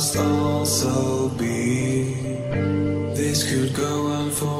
must also be. This could go on for